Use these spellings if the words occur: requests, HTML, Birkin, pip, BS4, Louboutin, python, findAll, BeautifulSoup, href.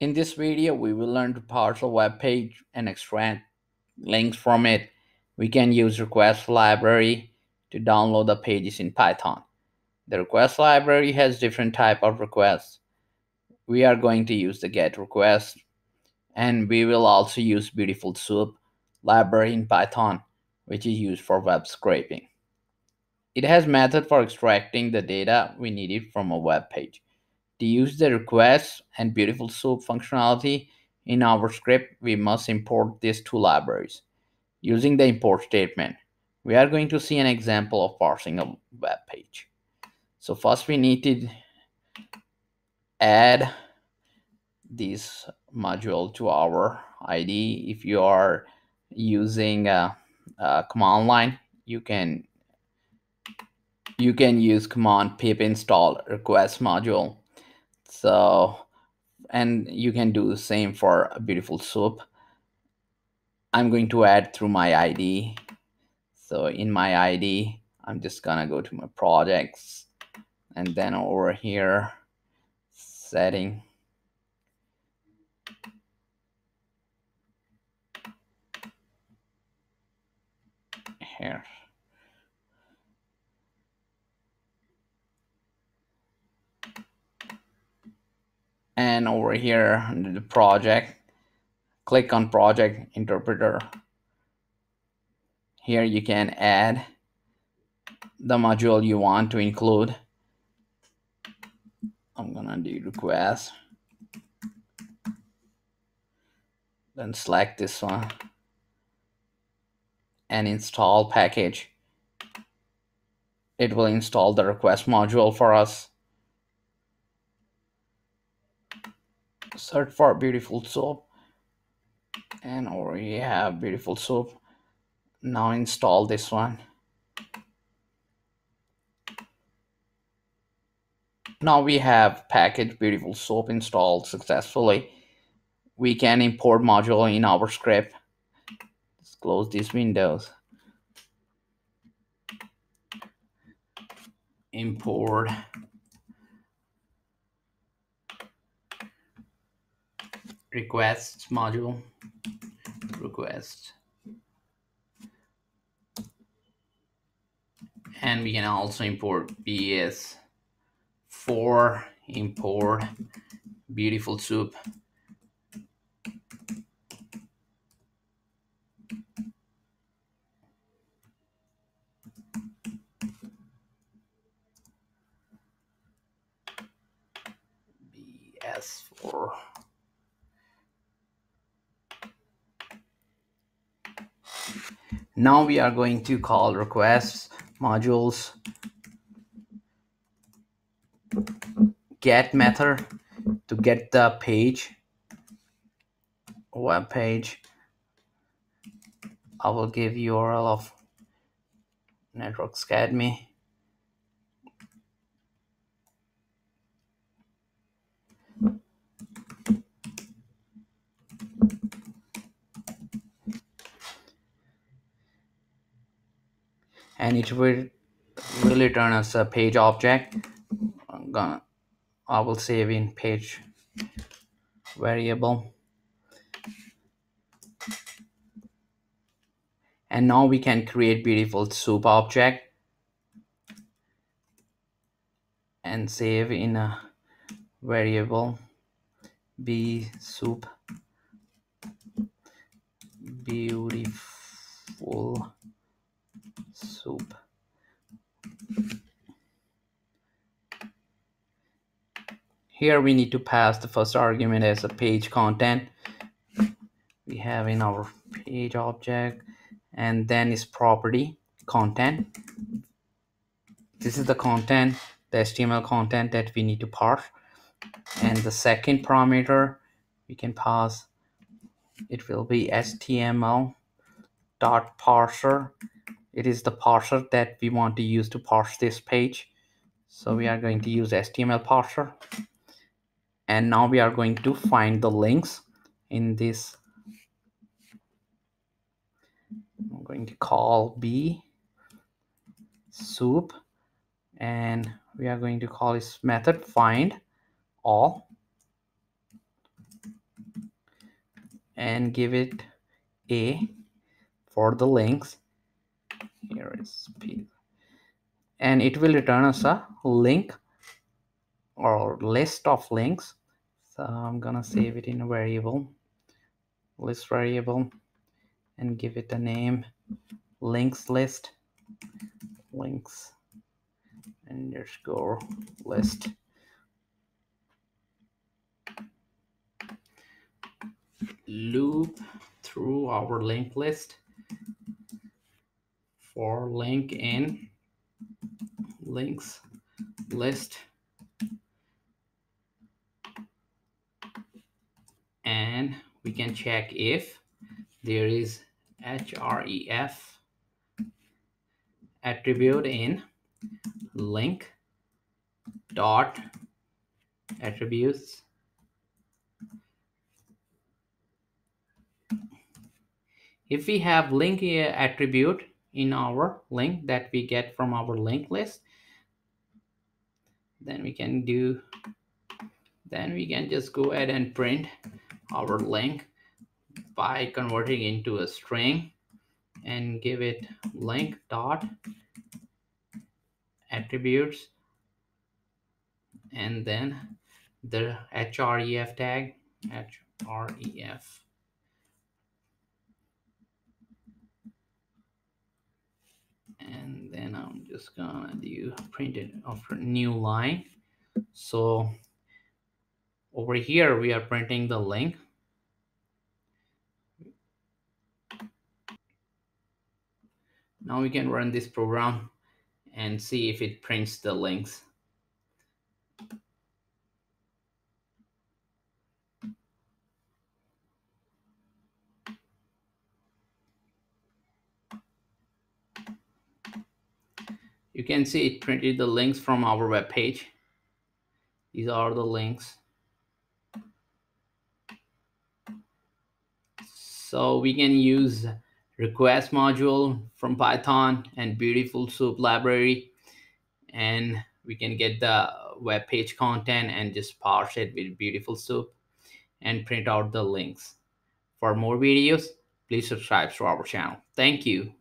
In this video, we will learn to parse a web page and extract links from it. We can use request library to download the pages in Python. The request library has different type of requests. We are going to use the get request, and we will also use BeautifulSoup library in Python, which is used for web scraping. It has method for extracting the data we needed from a web page. To use the requests and BeautifulSoup functionality in our script, we must import these two libraries using the import statement. We are going to see an example of parsing a web page. So first we need to add this module to our IDE. If you are using a command line, you can use command pip install request module. And you can do the same for BeautifulSoup. I'm going to add through my IDE. So in my IDE, I'm just gonna go to my projects, and then over here, setting. Here. And over here under the project, click on project interpreter. Here you can add the module you want to include. I'm gonna do request, then select this one and install package. It will install the request module for us. Search for BeautifulSoup, and already have BeautifulSoup. Now install this one. Now we have package BeautifulSoup installed successfully. We can import module in our script. Let's close these windows. Import requests module, request, and we can also import BS4, import BeautifulSoup. BS4. Now we are going to call requests modules get method to get the page, web page. I will give URL of networks.academy. And it will return us a page object. I will save in page variable. And now we can create BeautifulSoup object and save in a variable bsoup beautiful soup. Here we need to pass the first argument as a page content we have in our page object, and then is property content. This is the content, the HTML content that we need to parse. And the second parameter we can pass, it will be HTML.parser. It is the parser that we want to use to parse this page. So we are going to use HTML parser. And now we are going to find the links in this. I'm going to call BeautifulSoup, and we are going to call this method findAll. and give it A for the links. Here is P, and it will return us a link or list of links. So I'm gonna save it in a variable, list variable, and give it a name, links list, links underscore list. Loop through our link list for link in links list, and we can check if there is href attribute in link dot attributes . If we have link attribute in our link that we get from our link list, then we can just go ahead and print our link by converting into a string and give it link dot attributes and then the href tag, href. And then I'm just gonna do print it of new line. So over here we are printing the link. Now we can run this program and see if it prints the links. You can see it printed the links from our web page. These are the links. So we can use request module from Python and BeautifulSoup library, and we can get the web page content and just parse it with BeautifulSoup and print out the links. For more videos, please subscribe to our channel. Thank you.